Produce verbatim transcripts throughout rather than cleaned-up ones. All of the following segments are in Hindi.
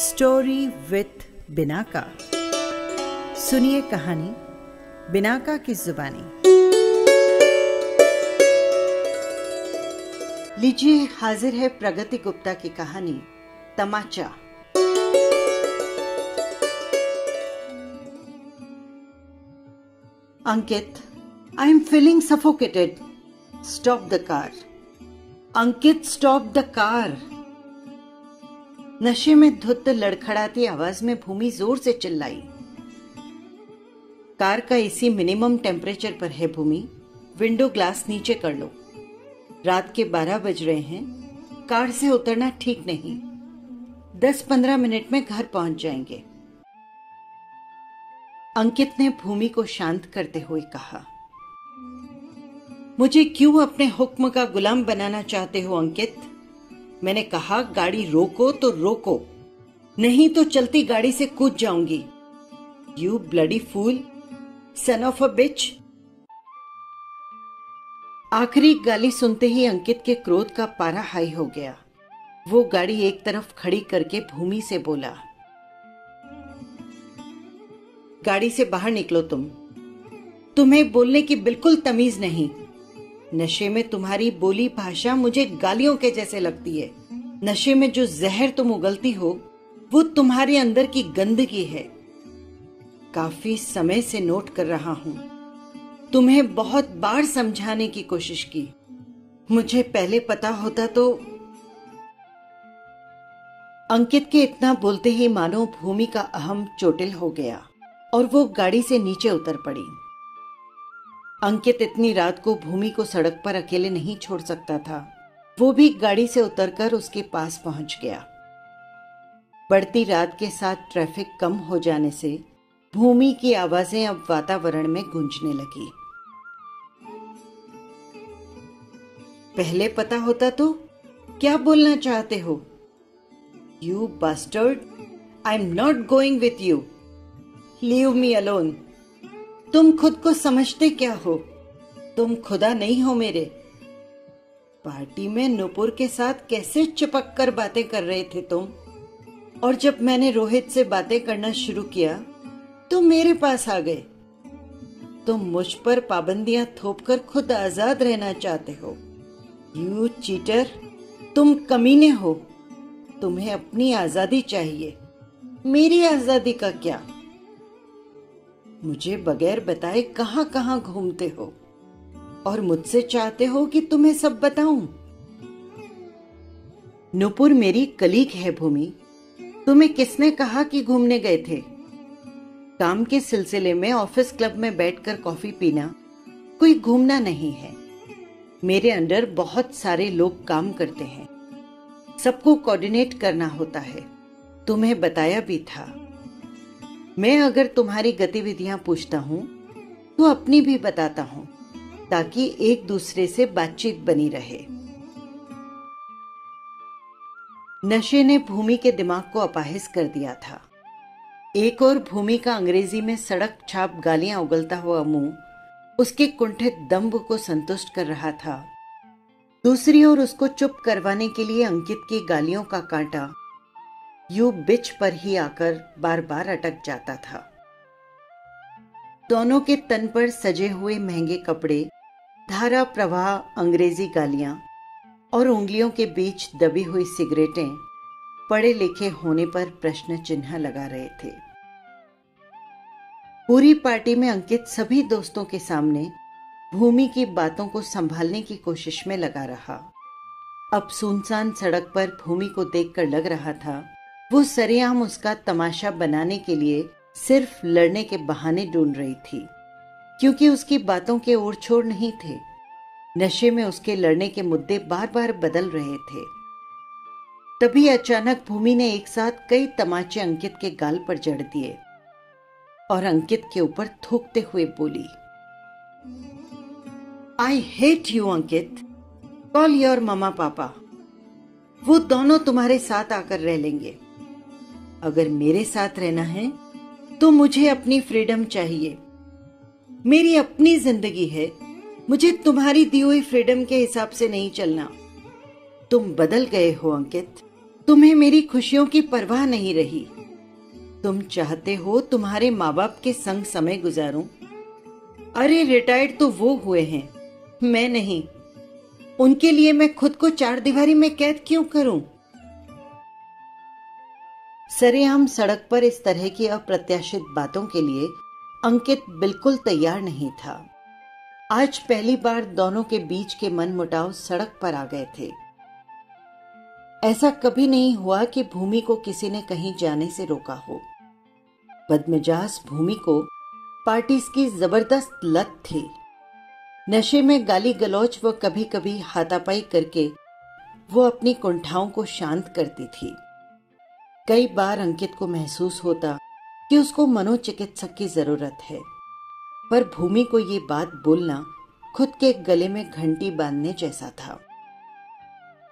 Story with Binaca. सुनिए कहानी बिनाका की जुबानी। लीजिए, हाजिर है प्रगति गुप्ता की कहानी तमाचा। Ankit, I am feeling suffocated, stop the car. Ankit, stop the car. नशे में धुत लड़खड़ाती आवाज में भूमि जोर से चिल्लाई। कार का एसी मिनिमम टेम्परेचर पर है। भूमि, विंडो ग्लास नीचे कर लो। रात के बारह बज रहे हैं, कार से उतरना ठीक नहीं। दस पंद्रह मिनट में घर पहुंच जाएंगे। अंकित ने भूमि को शांत करते हुए कहा। मुझे क्यों अपने हुक्म का गुलाम बनाना चाहते हो अंकित? मैंने कहा गाड़ी रोको तो रोको, नहीं तो चलती गाड़ी से कूद जाऊंगी। You bloody fool, son of a bitch. आखिरी गाली सुनते ही अंकित के क्रोध का पारा हाई हो गया। वो गाड़ी एक तरफ खड़ी करके भूमि से बोला, गाड़ी से बाहर निकलो तुम। तुम्हें बोलने की बिल्कुल तमीज नहीं। नशे में तुम्हारी बोली भाषा मुझे गालियों के जैसे लगती है। नशे में जो जहर तुम उगलती हो वो तुम्हारे अंदर की गंदगी है। काफी समय से नोट कर रहा हूं। तुम्हें बहुत बार समझाने की कोशिश की। मुझे पहले पता होता तो। अंकित के इतना बोलते ही मानो भूमि का अहम चोटिल हो गया और वो गाड़ी से नीचे उतर पड़ी। अंकित इतनी रात को भूमि को सड़क पर अकेले नहीं छोड़ सकता था। वो भी गाड़ी से उतरकर उसके पास पहुंच गया। बढ़ती रात के साथ ट्रैफिक कम हो जाने से भूमि की आवाजें अब वातावरण में गूंजने लगी। पहले पता होता तो क्या बोलना चाहते हो? You bastard, I am not going with you, leave me alone. तुम खुद को समझते क्या हो? तुम खुदा नहीं हो मेरे। पार्टी में नूपुर के साथ कैसे चिपक कर बातें कर रहे थे तुम, और जब मैंने रोहित से बातें करना शुरू किया तुम मेरे पास आ गए। तुम मुझ पर पाबंदियां थोपकर खुद आजाद रहना चाहते हो। यू चीटर, तुम कमीने हो। तुम्हें अपनी आजादी चाहिए, मेरी आजादी का क्या? मुझे बगैर बताए कहां कहां घूमते हो और मुझसे चाहते हो कि तुम्हें सब बताऊं। नूपुर मेरी कलीग है भूमि। तुम्हें किसने कहा कि घूमने गए थे? काम के सिलसिले में ऑफिस क्लब में बैठकर कॉफी पीना कोई घूमना नहीं है। मेरे अंडर बहुत सारे लोग काम करते हैं, सबको कोऑर्डिनेट करना होता है। तुम्हें बताया भी था। मैं अगर तुम्हारी गतिविधियां पूछता हूं तो अपनी भी बताता हूं ताकि एक दूसरे से बातचीत बनी रहे। नशे ने भूमि के दिमाग को अपाहिज कर दिया था। एक और भूमि का अंग्रेजी में सड़क छाप गालियां उगलता हुआ मुंह उसके कुंठित दंभ को संतुष्ट कर रहा था। दूसरी ओर उसको चुप करवाने के लिए अंकित की गालियों का कांटा यू बिच पर ही आकर बार बार अटक जाता था। दोनों के तन पर सजे हुए महंगे कपड़े, धारा प्रवाह, अंग्रेजी गालियां और उंगलियों के बीच दबी हुई सिगरेटें पढ़े लिखे होने पर प्रश्न चिन्ह लगा रहे थे। पूरी पार्टी में अंकित सभी दोस्तों के सामने भूमि की बातों को संभालने की कोशिश में लगा रहा। अब सुनसान सड़क पर भूमि को देखकर लग रहा था वो सरेआम उसका तमाशा बनाने के लिए सिर्फ लड़ने के बहाने ढूंढ रही थी, क्योंकि उसकी बातों के ओर छोड़ नहीं थे। नशे में उसके लड़ने के मुद्दे बार बार बदल रहे थे। तभी अचानक भूमि ने एक साथ कई तमाचे अंकित के गाल पर जड़ दिए और अंकित के ऊपर थूकते हुए बोली, I hate you Ankit, call your mama papa. वो दोनों तुम्हारे साथ आकर रह लेंगे। अगर मेरे साथ रहना है तो मुझे अपनी फ्रीडम चाहिए। मेरी अपनी जिंदगी है, मुझे तुम्हारी दी हुई फ्रीडम के हिसाब से नहीं चलना। तुम बदल गए हो अंकित, तुम्हें मेरी खुशियों की परवाह नहीं रही। तुम चाहते हो तुम्हारे माँ बाप के संग समय गुजारूं? अरे रिटायर्ड तो वो हुए हैं, मैं नहीं। उनके लिए मैं खुद को चार दीवारी में कैद क्यों करूं? सरेआम सड़क पर इस तरह की अप्रत्याशित बातों के लिए अंकित बिल्कुल तैयार नहीं था। आज पहली बार दोनों के बीच के मनमुटाव सड़क पर आ गए थे। ऐसा कभी नहीं हुआ कि भूमि को किसी ने कहीं जाने से रोका हो। बदमिजाज भूमि को पार्टीज की जबरदस्त लत थी। नशे में गाली गलौच व कभी कभी हाथापाई करके वो अपनी कुंठाओं को शांत करती थी। कई बार अंकित को महसूस होता कि उसको मनोचिकित्सक की जरूरत है, पर भूमि को ये बात बोलना खुद के गले में घंटी बांधने जैसा था।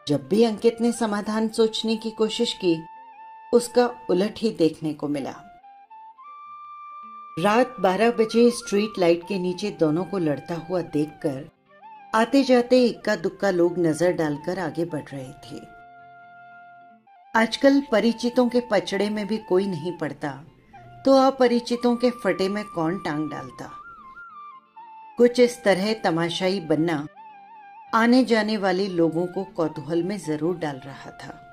जब भी अंकित ने समाधान सोचने की कोशिश की, उसका उलट ही देखने को मिला। रात बारह बजे स्ट्रीट लाइट के नीचे दोनों को लड़ता हुआ देखकर आते जाते इक्का दुक्का लोग नजर डालकर आगे बढ़ रहे थे। आजकल परिचितों के पचड़े में भी कोई नहीं पड़ता, तो अपरिचितों के फटे में कौन टांग डालता। कुछ इस तरह तमाशाई बनना आने जाने वाले लोगों को कौतूहल में जरूर डाल रहा था।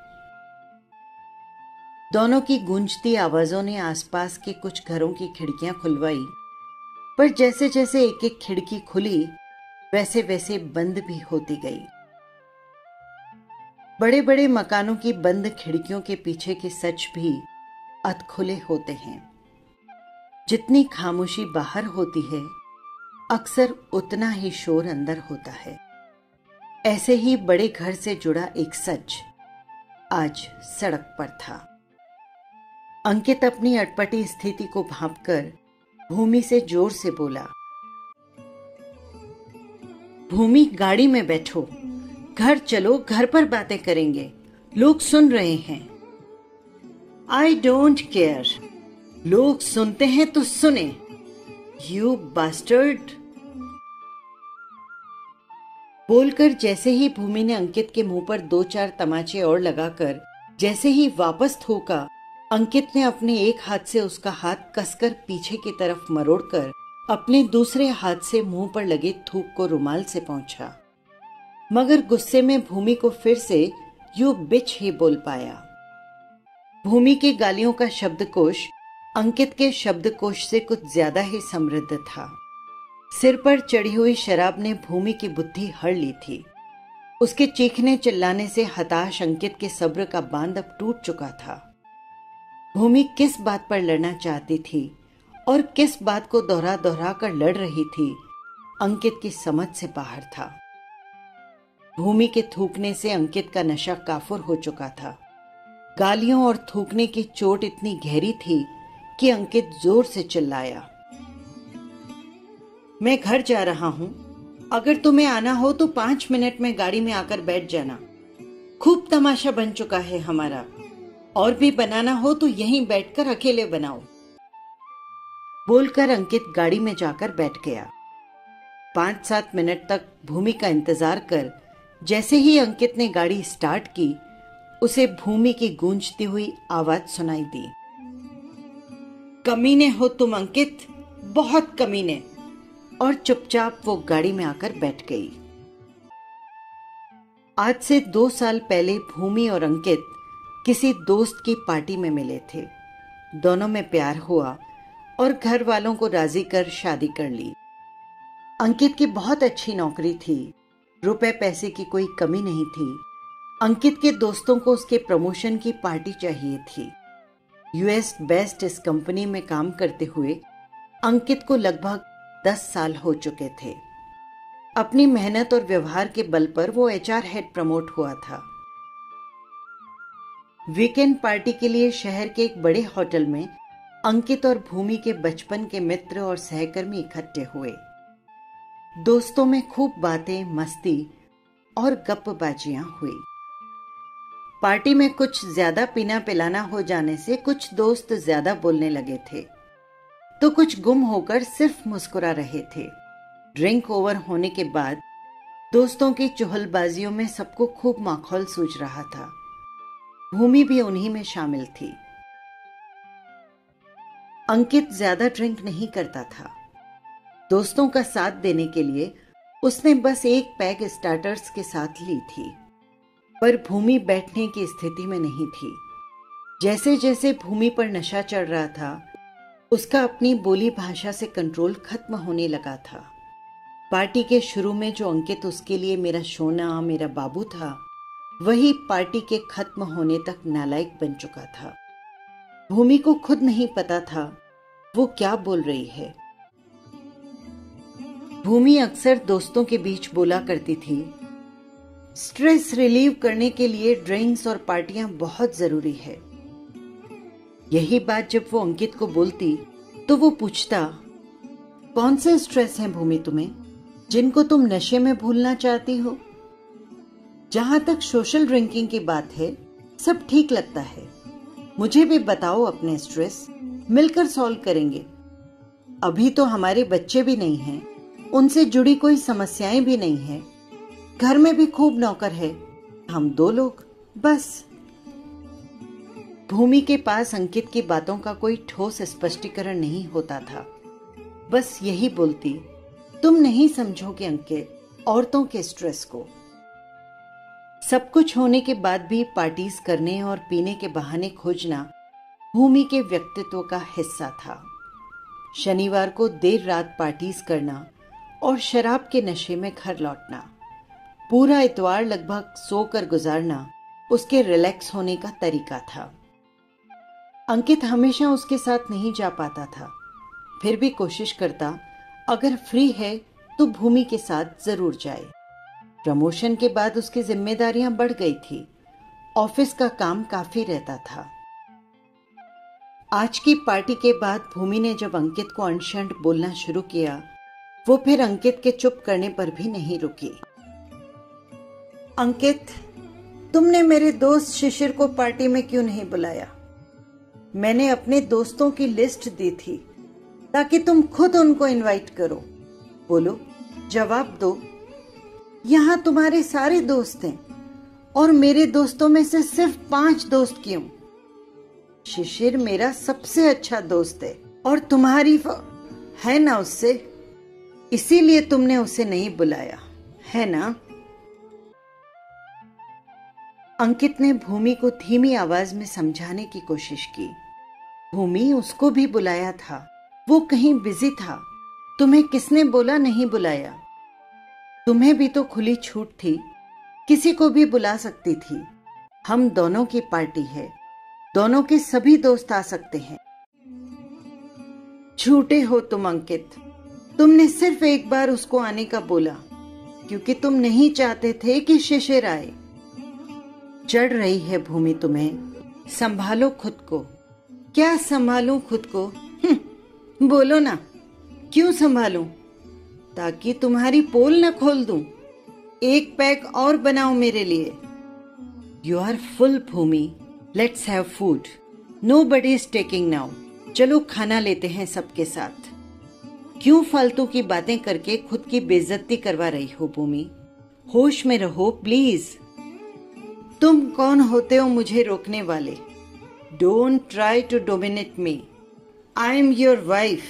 दोनों की गूंजती आवाजों ने आसपास के कुछ घरों की खिड़कियां खुलवाई, पर जैसे जैसे एक एक खिड़की खुली वैसे वैसे बंद भी होती गई। बड़े बड़े मकानों की बंद खिड़कियों के पीछे के सच भी अधखुले होते हैं। जितनी खामोशी बाहर होती है, अक्सर उतना ही शोर अंदर होता है। ऐसे ही बड़े घर से जुड़ा एक सच आज सड़क पर था। अंकित अपनी अटपटी स्थिति को भांपकर भूमि से जोर से बोला, भूमि गाड़ी में बैठो, घर चलो, घर पर बातें करेंगे, लोग सुन रहे हैं। आई डोंट केयर, लोग सुनते हैं तो सुने, यू बास्टर्ड। बोलकर जैसे ही भूमि ने अंकित के मुंह पर दो चार तमाचे और लगाकर जैसे ही वापस थूका, अंकित ने अपने एक हाथ से उसका हाथ कसकर पीछे की तरफ मरोड़कर अपने दूसरे हाथ से मुंह पर लगे थूक को रुमाल से पोंछा, मगर गुस्से में भूमि को फिर से यू बिच ही बोल पाया। भूमि की गालियों का शब्दकोश अंकित के शब्दकोश से कुछ ज्यादा ही समृद्ध था। सिर पर चढ़ी हुई शराब ने भूमि की बुद्धि हर ली थी। उसके चीखने चिल्लाने से हताश अंकित के सब्र का बांध अब टूट चुका था। भूमि किस बात पर लड़ना चाहती थी और किस बात को दोहरा दोहरा कर लड़ रही थी, अंकित की समझ से बाहर था। भूमि के थूकने से अंकित का नशा काफुर हो चुका था। गालियों और थूकने की चोट इतनी गहरी थी कि अंकित जोर से चिल्लाया, मैं घर जा रहा हूं, अगर तुम्हें आना हो तो पांच मिनट में गाड़ी में आकर बैठ जाना। खूब तमाशा बन चुका है हमारा, और भी बनाना हो तो यहीं बैठकर अकेले बनाओ। बोलकर अंकित गाड़ी में जाकर बैठ गया। पांच सात मिनट तक भूमि का इंतजार कर जैसे ही अंकित ने गाड़ी स्टार्ट की, उसे भूमि की गूंजती हुई आवाज सुनाई दी, कमीने हो तुम अंकित, बहुत कमीने। और चुपचाप वो गाड़ी में आकर बैठ गई। आज से दो साल पहले भूमि और अंकित किसी दोस्त की पार्टी में मिले थे। दोनों में प्यार हुआ और घर वालों को राजी कर शादी कर ली। अंकित की बहुत अच्छी नौकरी थी, रुपए पैसे की कोई कमी नहीं थी। अंकित के दोस्तों को उसके प्रमोशन की पार्टी चाहिए थी। यूएस बेस्ट इस कंपनी में काम करते हुए अंकित को लगभग दस साल हो चुके थे। अपनी मेहनत और व्यवहार के बल पर वो एचआर हेड प्रमोट हुआ था। वीकेंड पार्टी के लिए शहर के एक बड़े होटल में अंकित और भूमि के बचपन के मित्र और सहकर्मी इकट्ठे हुए। दोस्तों में खूब बातें, मस्ती और गप्पबाजियां हुई। पार्टी में कुछ ज्यादा पीना पिलाना हो जाने से कुछ दोस्त ज्यादा बोलने लगे थे, तो कुछ गुम होकर सिर्फ मुस्कुरा रहे थे। ड्रिंक ओवर होने के बाद दोस्तों की चुहलबाजियों में सबको खूब माखौल सूझ रहा था। भूमि भी उन्हीं में शामिल थी। अंकित ज्यादा ड्रिंक नहीं करता था। दोस्तों का साथ देने के लिए उसने बस एक पैक स्टार्टर्स के साथ ली थी, पर भूमि बैठने की स्थिति में नहीं थी। जैसे जैसे भूमि पर नशा चढ़ रहा था, उसका अपनी बोली भाषा से कंट्रोल खत्म होने लगा था। पार्टी के शुरू में जो अंकित उसके लिए मेरा सोना, मेरा बाबू था, वही पार्टी के खत्म होने तक नालायक बन चुका था। भूमि को खुद नहीं पता था वो क्या बोल रही है। भूमि अक्सर दोस्तों के बीच बोला करती थी, स्ट्रेस रिलीव करने के लिए ड्रिंक्स और पार्टियां बहुत जरूरी है। यही बात जब वो अंकित को बोलती तो वो पूछता, कौन से स्ट्रेस हैं भूमि तुम्हें, जिनको तुम नशे में भूलना चाहती हो? जहां तक सोशल ड्रिंकिंग की बात है, सब ठीक लगता है। मुझे भी बताओ अपने स्ट्रेस, मिलकर सॉल्व करेंगे। अभी तो हमारे बच्चे भी नहीं हैं, उनसे जुड़ी कोई समस्याएं भी नहीं है। घर में भी खूब नौकर है, हम दो लोग बस। भूमि के पास अंकित की बातों का कोई ठोस स्पष्टीकरण नहीं होता था। बस यही बोलती, तुम नहीं समझोगे अंकित औरतों के स्ट्रेस को। सब कुछ होने के बाद भी पार्टीज करने और पीने के बहाने खोजना भूमि के व्यक्तित्व का हिस्सा था। शनिवार को देर रात पार्टीज करना और शराब के नशे में घर लौटना, पूरा इतवार लगभग सोकर गुजारना उसके रिलैक्स होने का तरीका था। अंकित हमेशा उसके साथ नहीं जा पाता था, फिर भी कोशिश करता अगर फ्री है तो भूमि के साथ जरूर जाए। प्रमोशन के बाद उसकी जिम्मेदारियां बढ़ गई थी, ऑफिस का काम काफी रहता था। आज की पार्टी के बाद भूमि ने जब अंकित को अनशंट बोलना शुरू किया, वो फिर अंकित के चुप करने पर भी नहीं रुकी। अंकित, तुमने मेरे दोस्त शिशिर को पार्टी में क्यों नहीं बुलाया? मैंने अपने दोस्तों की लिस्ट दी थी ताकि तुम खुद उनको इनवाइट करो। बोलो, जवाब दो। यहाँ तुम्हारे सारे दोस्त हैं और मेरे दोस्तों में से सिर्फ पांच दोस्त क्यों? शिशिर मेरा सबसे अच्छा दोस्त है और तुम्हारी है ना उससे, इसीलिए तुमने उसे नहीं बुलाया, है ना? अंकित ने भूमि को धीमी आवाज में समझाने की कोशिश की। भूमि, उसको भी बुलाया था, वो कहीं बिजी था। तुम्हें किसने बोला नहीं बुलाया? तुम्हें भी तो खुली छूट थी, किसी को भी बुला सकती थी। हम दोनों की पार्टी है, दोनों के सभी दोस्त आ सकते हैं। झूठे हो तुम अंकित, तुमने सिर्फ एक बार उसको आने का बोला क्योंकि तुम नहीं चाहते थे कि शिशिर आए। चढ़ रही है भूमि तुम्हें, संभालो खुद को। क्या संभालूं खुद को? बोलो ना, क्यों संभालूं? ताकि तुम्हारी पोल ना खोल दूं। एक पैक और बनाओ मेरे लिए। You are fool Bhumi, let's have food, nobody is taking now. चलो खाना लेते हैं सबके साथ। क्यों फालतू की बातें करके खुद की बेइज्जती करवा रही हो भूमि? होश में रहो प्लीज। तुम कौन होते हो मुझे रोकने वाले? Don't try to dominate me, I am your wife.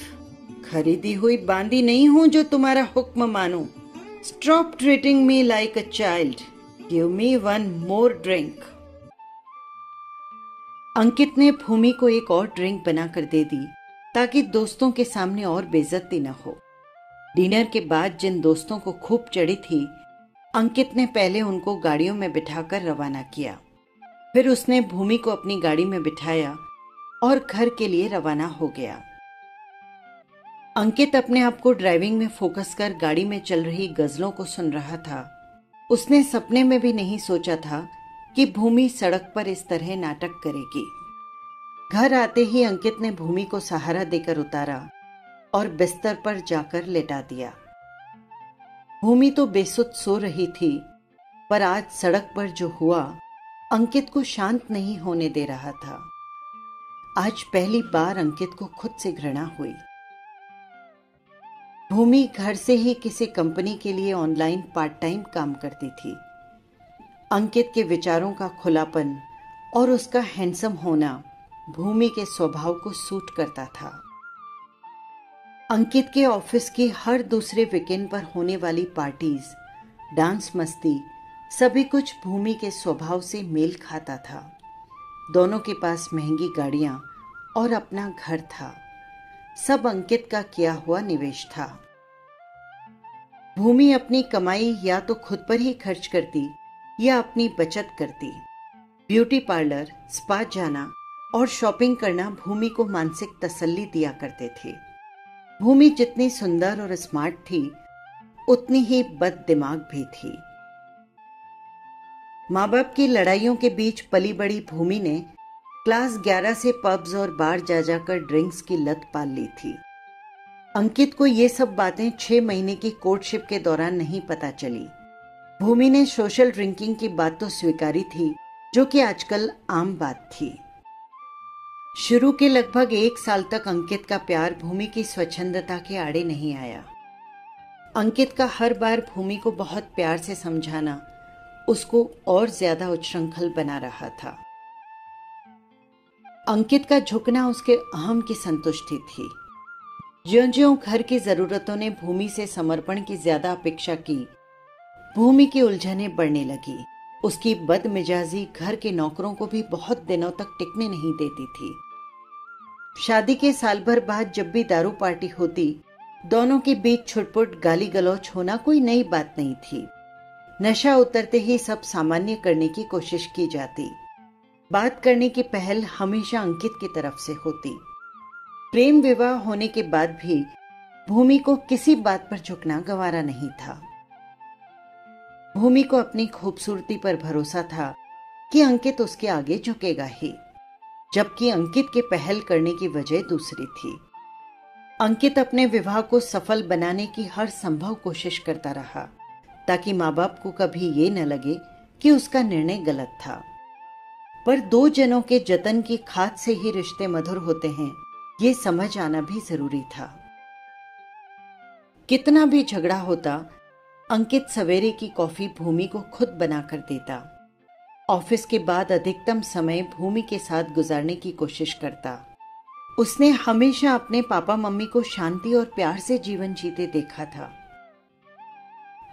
खरीदी हुई बांदी नहीं हूं जो तुम्हारा हुक्म मानूं। Stop treating me like a child, give me one more drink. Ankit ने भूमि को एक और ड्रिंक बनाकर दे दी ताकि दोस्तों के सामने और बेइज्जती न हो। डिनर के बाद जिन दोस्तों को खूब चढ़ी थी, अंकित ने पहले उनको गाड़ियों में बिठाकर रवाना किया, फिर उसने भूमि को अपनी गाड़ी में बिठाया और घर के लिए रवाना हो गया। अंकित अपने आप को ड्राइविंग में फोकस कर गाड़ी में चल रही गजलों को सुन रहा था। उसने सपने में भी नहीं सोचा था कि भूमि सड़क पर इस तरह नाटक करेगी। घर आते ही अंकित ने भूमि को सहारा देकर उतारा और बिस्तर पर जाकर लेटा दिया। भूमि तो बेसुध सो रही थी, पर आज सड़क पर जो हुआ अंकित को शांत नहीं होने दे रहा था। आज पहली बार अंकित को खुद से घृणा हुई। भूमि घर से ही किसी कंपनी के लिए ऑनलाइन पार्ट टाइम काम करती थी। अंकित के विचारों का खुलापन और उसका हैंडसम होना भूमि के स्वभाव को सूट करता था। अंकित के ऑफिस की हर दूसरे वीकेंड पर होने वाली पार्टीज, डांस मस्ती, सभी कुछ भूमि के स्वभाव से मेल खाता था। दोनों के पास महंगी गाड़ियां और अपना घर था। सब अंकित का किया हुआ निवेश था। भूमि अपनी कमाई या तो खुद पर ही खर्च करती या अपनी बचत करती। ब्यूटी पार्लर, स्पा जाना और शॉपिंग करना भूमि को मानसिक तसल्ली दिया करते थे। भूमि जितनी सुंदर और स्मार्ट थी, उतनी ही बद दिमाग भी थी। माँ बाप की लड़ाइयों के बीच पली बड़ी भूमि ने क्लास ग्यारह से पब्स और बार जा जाकर ड्रिंक्स की लत पाल ली थी। अंकित को ये सब बातें छह महीने की कोर्टशिप के दौरान नहीं पता चली। भूमि ने सोशल ड्रिंकिंग की बात तो स्वीकारी थी, जो कि आजकल आम बात थी। शुरू के लगभग एक साल तक अंकित का प्यार भूमि की स्वच्छंदता के आड़े नहीं आया। अंकित का हर बार भूमि को बहुत प्यार से समझाना उसको और ज्यादा उच्छृंखल बना रहा था। अंकित का झुकना उसके अहम की संतुष्टि थी। ज्यों-ज्यों घर की जरूरतों ने भूमि से समर्पण की ज्यादा अपेक्षा की, भूमि की उलझनें बढ़ने लगी। उसकी बदमिजाजी घर के नौकरों को भी बहुत दिनों तक टिकने नहीं देती थी। शादी के साल भर बाद जब भी दारू पार्टी होती, दोनों के बीच छुटपुट गाली गलौच होना कोई नई बात नहीं थी। नशा उतरते ही सब सामान्य करने की कोशिश की जाती। बात करने की पहल हमेशा अंकित की तरफ से होती। प्रेम विवाह होने के बाद भी भूमि को किसी बात पर झुकना गंवारा नहीं था। भूमि को अपनी खूबसूरती पर भरोसा था कि अंकित उसके आगे झुकेगा ही, जबकि अंकित के पहल करने की वजह दूसरी थी। अंकित अपने विवाह को सफल बनाने की हर संभव कोशिश करता रहा, ताकि माँ बाप को कभी ये न लगे कि उसका निर्णय गलत था। पर दो जनों के जतन की खाद से ही रिश्ते मधुर होते हैं, ये समझ आना भी जरूरी था। कितना भी झगड़ा होता, अंकित सवेरे की कॉफी भूमि को खुद बनाकर देता। ऑफिस के बाद अधिकतम समय भूमि के साथ गुजारने की कोशिश करता। उसने हमेशा अपने पापा मम्मी को शांति और प्यार से जीवन जीते देखा था।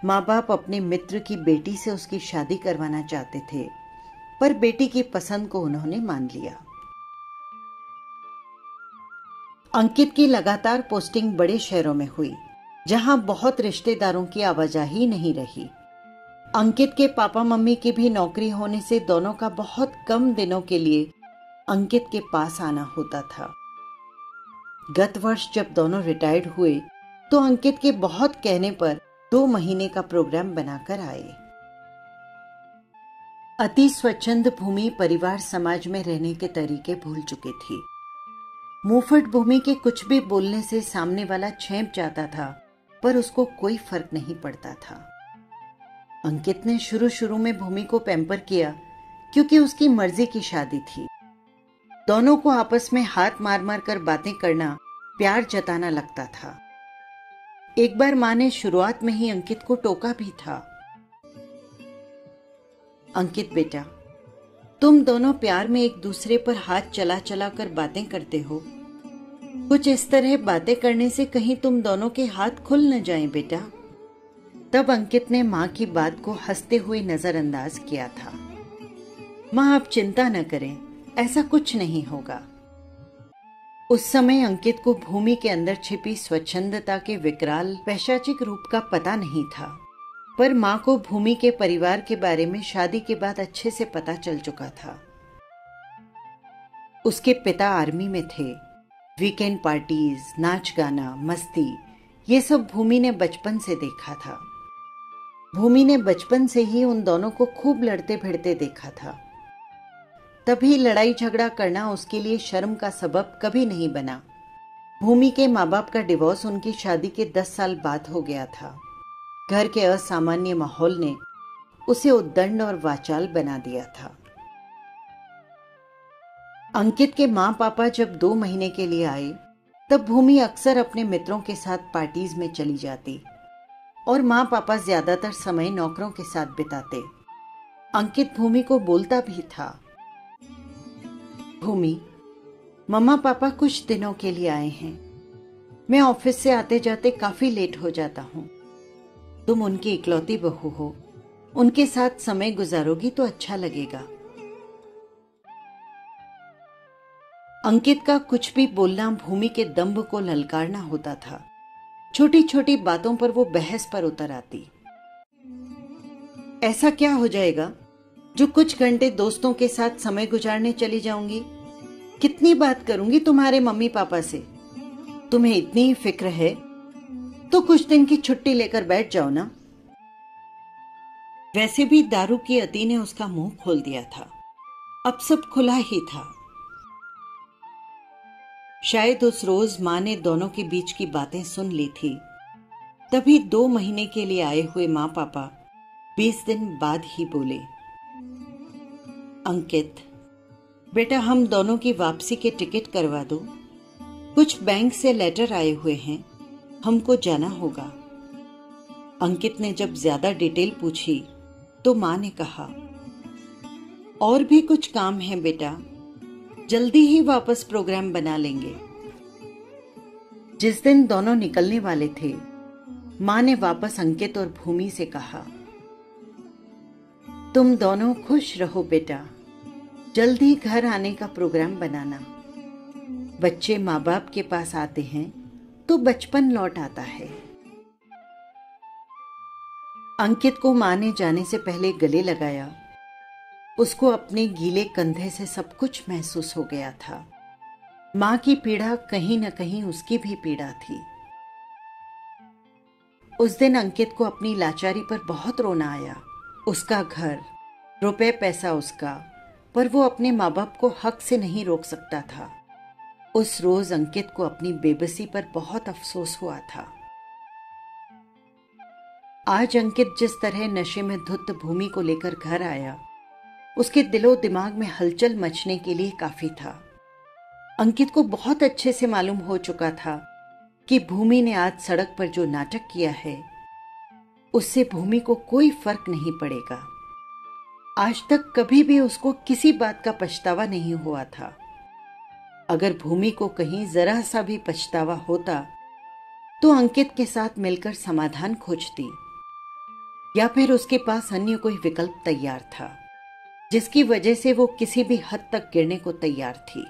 माँ बाप अपने मित्र की बेटी से उसकी शादी करवाना चाहते थे, पर बेटी की पसंद को उन्होंने मान लिया। अंकित की लगातार पोस्टिंग बड़े शहरों में हुई, जहां बहुत रिश्तेदारों की आवाजाही नहीं रही। अंकित के पापा मम्मी की भी नौकरी होने से दोनों का बहुत कम दिनों के लिए अंकित के पास आना होता था। गत वर्ष जब दोनों रिटायर्ड हुए तो अंकित के बहुत कहने पर दो महीने का प्रोग्राम बनाकर आए। अति स्वच्छंद भूमि परिवार समाज में रहने के तरीके भूल चुकी थी। मुंहफट भूमि के कुछ भी बोलने से सामने वाला छेप जाता था, पर उसको कोई फर्क नहीं पड़ता था। अंकित ने शुरू शुरू में भूमि को पैम्पर किया, क्योंकि उसकी मर्जी की शादी थी। दोनों को आपस में हाथ मार मार कर बातें करना, प्यार जताना लगता था। एक बार माँ ने शुरुआत में ही अंकित को टोका भी था। अंकित बेटा, तुम दोनों प्यार में एक दूसरे पर हाथ चला चला कर बातें करते हो। कुछ इस तरह बातें करने से कहीं तुम दोनों के हाथ खुल न जाएं बेटा। तब अंकित ने माँ की बात को हंसते हुए नजरअंदाज किया था। माँ आप चिंता न करें, ऐसा कुछ नहीं होगा। उस समय अंकित को भूमि के अंदर छिपी स्वच्छंदता के विकराल पैशाचिक रूप का पता नहीं था, पर माँ को भूमि के परिवार के बारे में शादी के बाद अच्छे से पता चल चुका था। उसके पिता आर्मी में थे। वीकेंड पार्टीज, नाच गाना, मस्ती, ये सब भूमि ने बचपन से देखा था। भूमि ने बचपन से ही उन दोनों को खूब लड़ते भिड़ते देखा था। तभी लड़ाई झगड़ा करना उसके लिए शर्म का सबब कभी नहीं बना। भूमि के माँ बाप का डिवोर्स उनकी शादी के दस साल बाद हो गया था। घर के असामान्य माहौल ने उसे उद्दंड और वाचाल बना दिया था। अंकित के माँ पापा जब दो महीने के लिए आए, तब भूमि अक्सर अपने मित्रों के साथ पार्टीज में चली जाती और माँ पापा ज्यादातर समय नौकरों के साथ बिताते। अंकित भूमि को बोलता भी था, भूमि, मम्मा पापा कुछ दिनों के लिए आए हैं। मैं ऑफिस से आते जाते काफी लेट हो जाता हूँ। तुम उनकी इकलौती बहू हो, उनके साथ समय गुजारोगी तो अच्छा लगेगा। अंकित का कुछ भी बोलना भूमि के दंभ को ललकारना होता था। छोटी छोटी बातों पर वो बहस पर उतर आती। ऐसा क्या हो जाएगा जो कुछ घंटे दोस्तों के साथ समय गुजारने चली जाऊंगी? कितनी बात करूंगी तुम्हारे मम्मी पापा से? तुम्हें इतनी ही फिक्र है तो कुछ दिन की छुट्टी लेकर बैठ जाओ ना। वैसे भी दारू की अति ने उसका मुंह खोल दिया था। अब सब खुला ही था। शायद उस रोज माँ ने दोनों के बीच की बातें सुन ली थी, तभी दो महीने के लिए आए हुए माँ पापा बीस दिन बाद ही बोले, अंकित बेटा हम दोनों की वापसी के टिकट करवा दो। कुछ बैंक से लेटर आए हुए हैं, हमको जाना होगा। अंकित ने जब ज्यादा डिटेल पूछी तो माँ ने कहा, और भी कुछ काम है बेटा, जल्दी ही वापस प्रोग्राम बना लेंगे। जिस दिन दोनों निकलने वाले थे, माँ ने वापस अंकित और भूमि से कहा, तुम दोनों खुश रहो बेटा, जल्दी घर आने का प्रोग्राम बनाना। बच्चे माँ बाप के पास आते हैं तो बचपन लौट आता है। अंकित को माँ ने जाने से पहले गले लगाया। उसको अपने गीले कंधे से सब कुछ महसूस हो गया था। माँ की पीड़ा कहीं न कहीं उसकी भी पीड़ा थी। उस दिन अंकित को अपनी लाचारी पर बहुत रोना आया। उसका घर, रुपए पैसा उसका, पर वो अपने माँ बाप को हक से नहीं रोक सकता था। उस रोज अंकित को अपनी बेबसी पर बहुत अफसोस हुआ था। आज अंकित जिस तरह नशे में धुत भूमि को लेकर घर आया, उसके दिलो दिमाग में हलचल मचने के लिए काफी था। अंकित को बहुत अच्छे से मालूम हो चुका था कि भूमि ने आज सड़क पर जो नाटक किया है, उससे भूमि को कोई फर्क नहीं पड़ेगा। आज तक कभी भी उसको किसी बात का पछतावा नहीं हुआ था। अगर भूमि को कहीं जरा सा भी पछतावा होता तो अंकित के साथ मिलकर समाधान खोजती, या फिर उसके पास अन्य कोई विकल्प तैयार था जिसकी वजह से वो किसी भी हद तक गिरने को तैयार थी।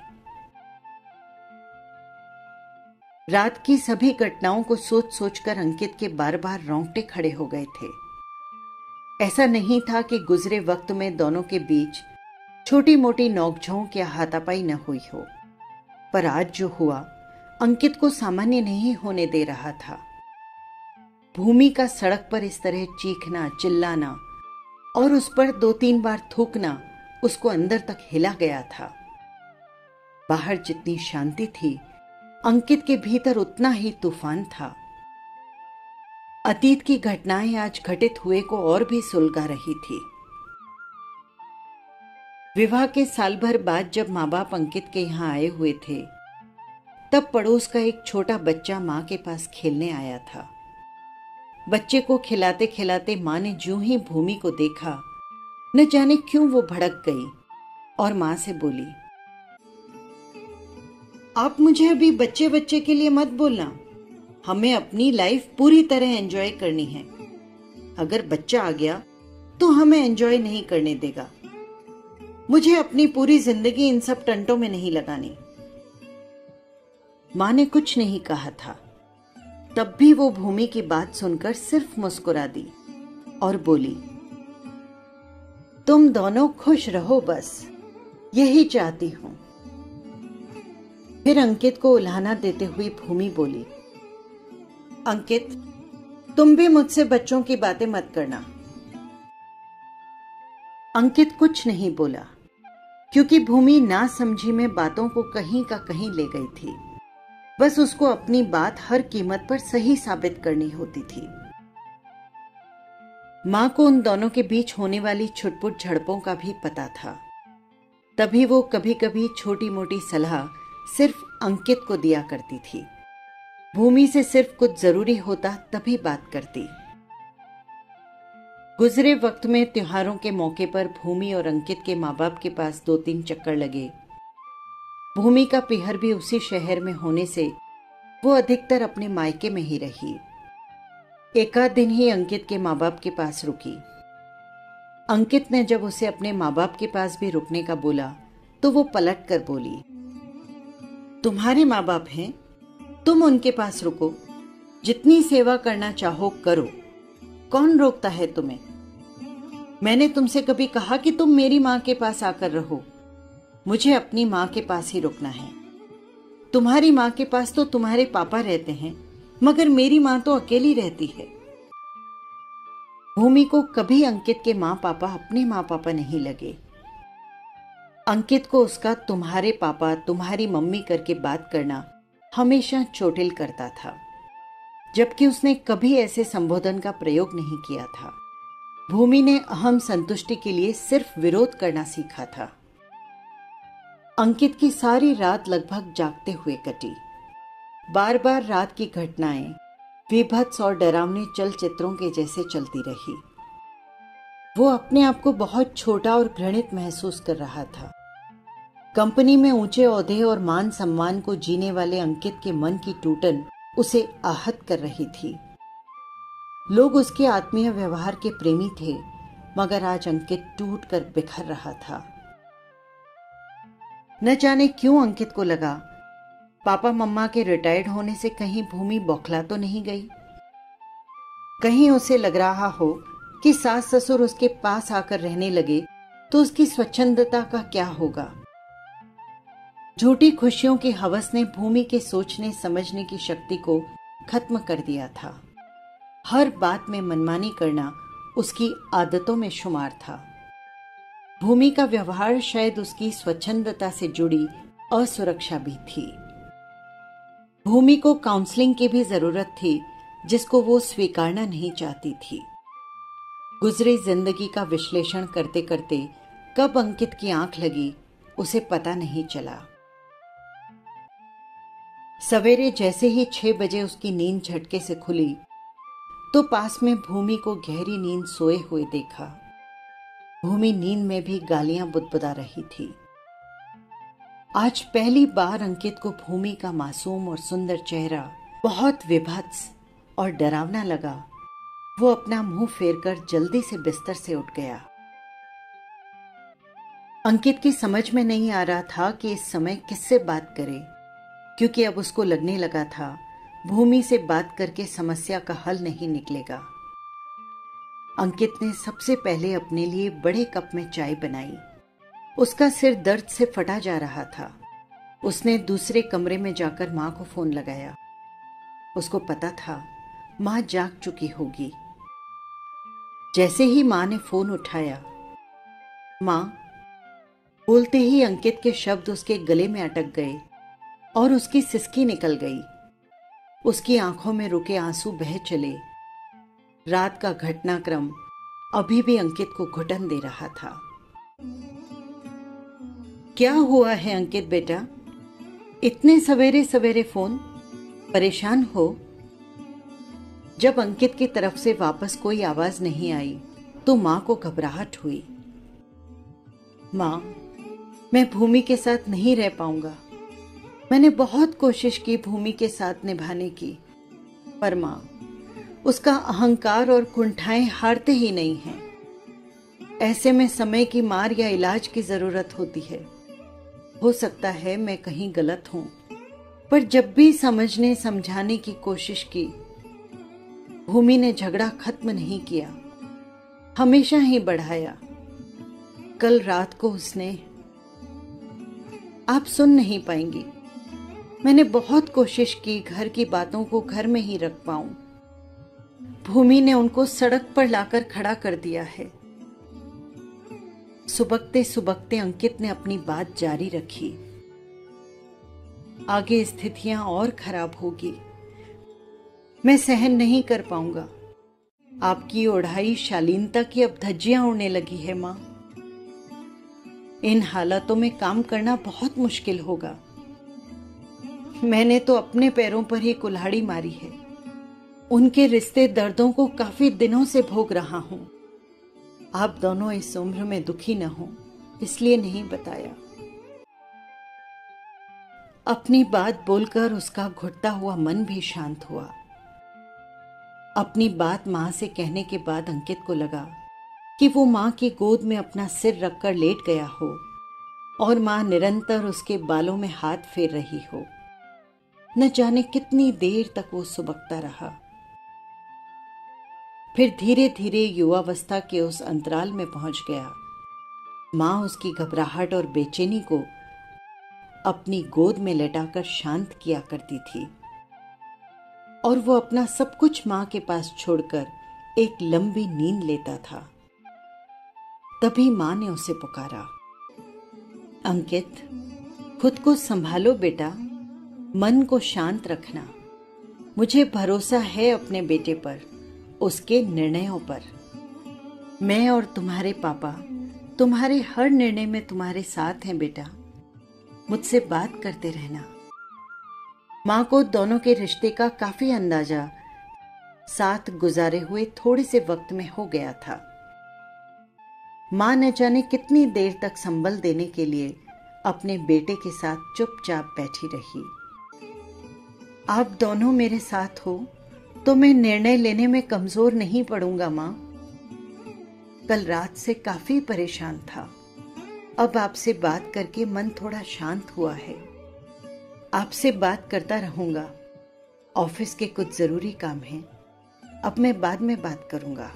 रात की सभी घटनाओं को सोच सोचकर अंकित के बार बार रोंगटे खड़े हो गए थे। ऐसा नहीं था कि गुजरे वक्त में दोनों के बीच छोटी मोटी नोकझोंक या हाथापाई न हुई हो, पर आज जो हुआ अंकित को सामान्य नहीं होने दे रहा था। भूमि का सड़क पर इस तरह चीखना, चिल्लाना और उस पर दो तीन बार थूकना उसको अंदर तक हिला गया था। बाहर जितनी शांति थी, अंकित के भीतर उतना ही तूफान था। अतीत की घटनाएं आज घटित हुए को और भी सुलगा रही थी। विवाह के साल भर बाद जब माँ बाप अंकित के यहाँ आए हुए थे, तब पड़ोस का एक छोटा बच्चा माँ के पास खेलने आया था। बच्चे को खिलाते खिलाते माँ ने ज्यों ही भूमि को देखा, न जाने क्यों वो भड़क गई और माँ से बोली, आप मुझे अभी बच्चे बच्चे के लिए मत बोलना, हमें अपनी लाइफ पूरी तरह एंजॉय करनी है। अगर बच्चा आ गया तो हमें एंजॉय नहीं करने देगा। मुझे अपनी पूरी जिंदगी इन सब टंटों में नहीं लगानी। माँ ने कुछ नहीं कहा था, तब भी वो भूमि की बात सुनकर सिर्फ मुस्कुरा दी और बोली, तुम दोनों खुश रहो, बस यही चाहती हूं। फिर अंकित को उलाहना देते हुए भूमि बोली, अंकित तुम भी मुझसे बच्चों की बातें मत करना। अंकित कुछ नहीं बोला क्योंकि भूमि ना समझी में बातों को कहीं का कहीं ले गई थी। बस उसको अपनी बात हर कीमत पर सही साबित करनी होती थी। माँ को उन दोनों के बीच होने वाली छुटपुट झड़पों का भी पता था, तभी वो कभी कभी छोटी मोटी सलाह सिर्फ अंकित को दिया करती थी। भूमि से सिर्फ कुछ जरूरी होता तभी बात करती। गुजरे वक्त में त्योहारों के मौके पर भूमि और अंकित के माँ बाप के पास दो तीन चक्कर लगे, भूमि का पीहर भी उसी शहर में होने से वो अधिकतर अपने मायके में ही रही। एकाध दिन ही अंकित के माँ बाप के पास रुकी। अंकित ने जब उसे अपने माँ बाप के पास भी रुकने का बोला तो वो पलट कर बोली, तुम्हारे माँ बाप हैं, तुम उनके पास रुको, जितनी सेवा करना चाहो करो, कौन रोकता है तुम्हें। मैंने तुमसे कभी कहा कि तुम मेरी माँ के पास आकर रहो? मुझे अपनी माँ के पास ही रुकना है। तुम्हारी माँ के पास तो तुम्हारे पापा रहते हैं, मगर मेरी माँ तो अकेली रहती है। भूमि को कभी अंकित के माँ पापा अपने माँ पापा नहीं लगे। अंकित को उसका तुम्हारे पापा तुम्हारी मम्मी करके बात करना हमेशा चोटिल करता था, जबकि उसने कभी ऐसे संबोधन का प्रयोग नहीं किया था। भूमि ने अहम संतुष्टि के लिए सिर्फ विरोध करना सीखा था। अंकित की सारी रात लगभग जागते हुए कटी। बार बार रात की घटनाएं विभत्स और डरावने चलचित्रों के जैसे चलती रही। वो अपने आप को बहुत छोटा और घृणित महसूस कर रहा था। कंपनी में ऊंचे ओहदे और मान सम्मान को जीने वाले अंकित के मन की टूटन उसे आहत कर रही थी। लोग उसके आत्मीय व्यवहार के प्रेमी थे, मगर आज अंकित टूट कर बिखर रहा था। न जाने क्यों अंकित को लगा, पापा मम्मा के रिटायर्ड होने से कहीं भूमि बौखला तो नहीं गई। कहीं उसे लग रहा हो कि सास ससुर उसके पास आकर रहने लगे तो उसकी स्वच्छंदता का क्या होगा। झूठी खुशियों की हवस ने भूमि के सोचने समझने की शक्ति को खत्म कर दिया था। हर बात में मनमानी करना उसकी आदतों में शुमार था। भूमि का व्यवहार शायद उसकी स्वच्छंदता से जुड़ी असुरक्षा भी थी। भूमि को काउंसलिंग की भी जरूरत थी, जिसको वो स्वीकारना नहीं चाहती थी। गुजरी जिंदगी का विश्लेषण करते करते कब अंकित की आंख लगी उसे पता नहीं चला। सवेरे जैसे ही छह बजे उसकी नींद झटके से खुली तो पास में भूमि को गहरी नींद सोए हुए देखा। भूमि नींद में भी गालियां बुदबुदा रही थी। आज पहली बार अंकित को भूमि का मासूम और सुंदर चेहरा बहुत विभत्स और डरावना लगा। वो अपना मुंह फेरकर जल्दी से बिस्तर से उठ गया। अंकित की समझ में नहीं आ रहा था कि इस समय किससे बात करे, क्योंकि अब उसको लगने लगा था भूमि से बात करके समस्या का हल नहीं निकलेगा। अंकित ने सबसे पहले अपने लिए बड़े कप में चाय बनाई। उसका सिर दर्द से फटा जा रहा था। उसने दूसरे कमरे में जाकर माँ को फोन लगाया। उसको पता था माँ जाग चुकी होगी। जैसे ही माँ ने फोन उठाया, माँ बोलते ही अंकित के शब्द उसके गले में अटक गए और उसकी सिसकी निकल गई। उसकी आंखों में रुके आंसू बह चले। रात का घटनाक्रम अभी भी अंकित को घुटन दे रहा था। क्या हुआ है अंकित बेटा, इतने सवेरे सवेरे फोन, परेशान हो? जब अंकित की तरफ से वापस कोई आवाज नहीं आई तो माँ को घबराहट हुई। माँ, मैं भूमि के साथ नहीं रह पाऊंगा। मैंने बहुत कोशिश की भूमि के साथ निभाने की, पर माँ, उसका अहंकार और कुंठाएं हारते ही नहीं हैं। ऐसे में समय की मार या इलाज की जरूरत होती है। हो सकता है मैं कहीं गलत हूं, पर जब भी समझने समझाने की कोशिश की, भूमि ने झगड़ा खत्म नहीं किया, हमेशा ही बढ़ाया। कल रात को उसने, आप सुन नहीं पाएंगी, मैंने बहुत कोशिश की घर की बातों को घर में ही रख पाऊं। भूमि ने उनको सड़क पर लाकर खड़ा कर दिया है। सुबकते सुबकते अंकित ने अपनी बात जारी रखी। आगे स्थितियां और खराब होगी, मैं सहन नहीं कर पाऊंगा। आपकी ओढ़ाई शालीनता की अब धज्जियां उड़ने लगी है माँ। इन हालातों में काम करना बहुत मुश्किल होगा। मैंने तो अपने पैरों पर ही कुल्हाड़ी मारी है। उनके रिश्ते दर्दों को काफी दिनों से भोग रहा हूं। आप दोनों इस उम्र में दुखी न हो, इसलिए नहीं बताया। अपनी बात बोलकर उसका घुटता हुआ मन भी शांत हुआ। अपनी बात माँ से कहने के बाद अंकित को लगा कि वो माँ की गोद में अपना सिर रखकर लेट गया हो और माँ निरंतर उसके बालों में हाथ फेर रही हो। न जाने कितनी देर तक वो सुबकता रहा। फिर धीरे धीरे युवावस्था के उस अंतराल में पहुंच गया। माँ उसकी घबराहट और बेचैनी को अपनी गोद में लेटाकर शांत किया करती थी और वो अपना सब कुछ माँ के पास छोड़कर एक लंबी नींद लेता था। तभी माँ ने उसे पुकारा, अंकित, खुद को संभालो बेटा, मन को शांत रखना। मुझे भरोसा है अपने बेटे पर, उसके निर्णयों पर। मैं और तुम्हारे पापा तुम्हारे हर निर्णय में तुम्हारे साथ हैं बेटा। मुझसे बात करते रहना। माँ को दोनों के रिश्ते का काफी अंदाजा साथ गुजारे हुए थोड़े से वक्त में हो गया था। माँ न जाने कितनी देर तक संबल देने के लिए अपने बेटे के साथ चुपचाप बैठी रही। आप दोनों मेरे साथ हो तो मैं निर्णय लेने में कमजोर नहीं पड़ूंगा माँ। कल रात से काफी परेशान था, अब आपसे बात करके मन थोड़ा शांत हुआ है। आपसे बात करता रहूंगा, ऑफिस के कुछ जरूरी काम हैं, अब मैं बाद में बात करूंगा।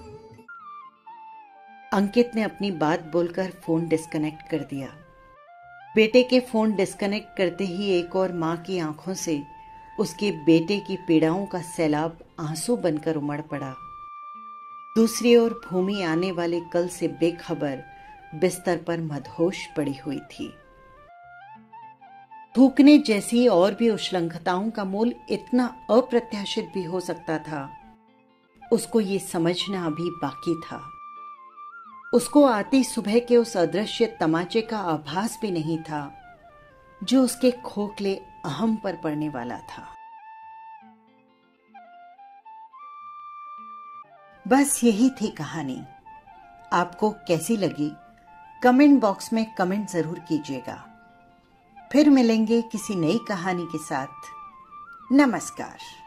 अंकित ने अपनी बात बोलकर फोन डिस्कनेक्ट कर दिया। बेटे के फोन डिस्कनेक्ट करते ही एक और माँ की आंखों से उसके बेटे की पीड़ाओं का सैलाब आंसू बनकर उमड़ पड़ा। दूसरी ओर भूमि आने वाले कल से बेखबर बिस्तर पर मदहोश पड़ी हुई थी। थूकने जैसी और भी उश्लंघताओं का मूल इतना अप्रत्याशित भी हो सकता था, उसको ये समझना अभी बाकी था। उसको आती सुबह के उस अदृश्य तमाचे का आभास भी नहीं था जो उसके खोखले अहम पर पड़ने वाला था। बस यही थी कहानी। आपको कैसी लगी कमेंट बॉक्स में कमेंट जरूर कीजिएगा। फिर मिलेंगे किसी नई कहानी के साथ। नमस्कार।